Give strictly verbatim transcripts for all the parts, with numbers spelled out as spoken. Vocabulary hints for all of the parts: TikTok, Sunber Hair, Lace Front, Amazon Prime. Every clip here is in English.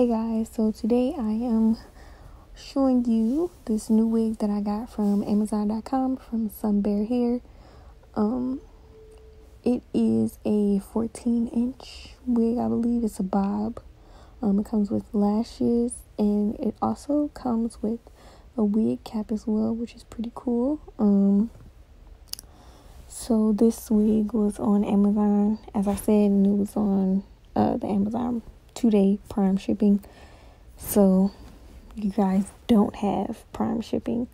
Hey guys, so today I am showing you this new wig that I got from amazon dot com from Sunber Hair. Um, it is a fourteen inch wig, I believe. It's a bob. Um, it comes with lashes and it also comes with a wig cap as well, which is pretty cool. Um, so this wig was on Amazon, as I said, and it was on uh, the Amazon two day Prime shipping, so you guys don't have Prime shipping,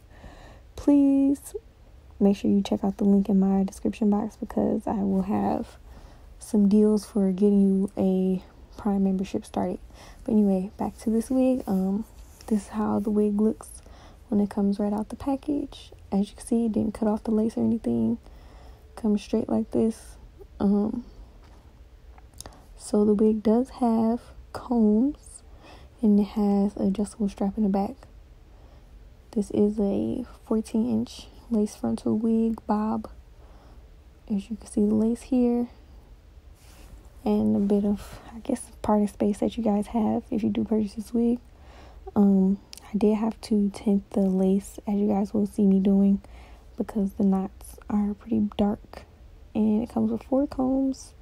please make sure you check out the link in my description box, because I will have some deals for getting you a Prime membership started. But anyway, back to this wig. Um this is how the wig looks when it comes right out the package. As you can see, it didn't cut off the lace or anything, comes straight like this. um So the wig does have combs and it has an adjustable strap in the back. This is a fourteen inch lace frontal wig bob. As you can see, the lace here and a bit of, I guess, parting space that you guys have if you do purchase this wig. Um, I did have to tint the lace, as you guys will see me doing, because the knots are pretty dark. And it comes with four combs,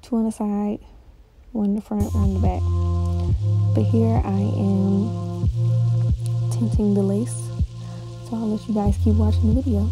two on the side, one in the front, one in the back. But here I am tinting the lace, so I'll let you guys keep watching the video.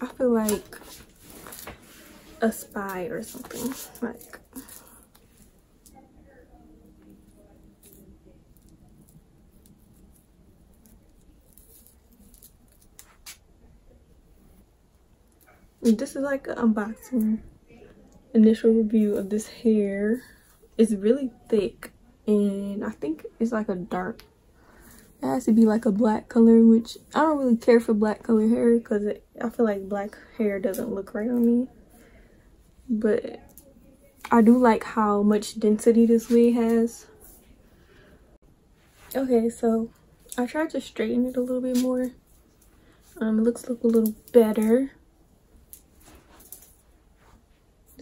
I feel like a spy or something, like this is like an unboxing initial review of this hair. It's really thick and I think it's like a dark, it has to be like a black color, which I don't really care for black color hair, because I feel like black hair doesn't look right on me. But I do like how much density this wig has. Okay, so I tried to straighten it a little bit more. Um, it looks look a little better.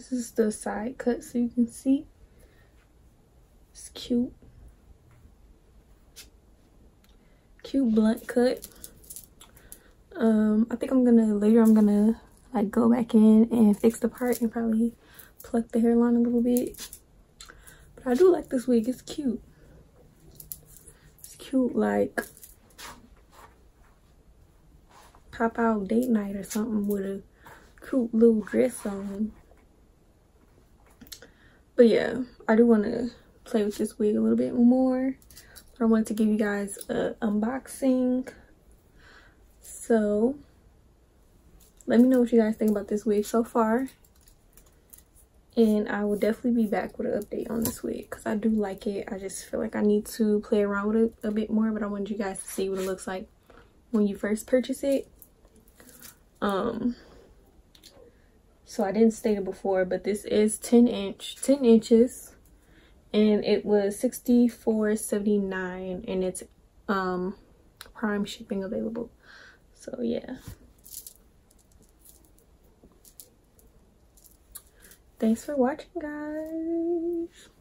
This is the side cut, so you can see. It's cute. Cute blunt cut. Um, I think I'm gonna, later I'm gonna like go back in and fix the part and probably pluck the hairline a little bit. But I do like this wig, it's cute. It's cute, like pop out date night or something with a cute little dress on. But yeah, I do want to play with this wig a little bit more, but I wanted to give you guys a unboxing. So let me know what you guys think about this wig so far, and I will definitely be back with an update on this wig because I do like it. I just feel like I need to play around with it a bit more, but I wanted you guys to see what it looks like when you first purchase it. Um so I didn't state it before, but this is ten inch ten inches, and it was sixty-four seventy-nine, and it's um Prime shipping available. So yeah, thanks for watching, guys.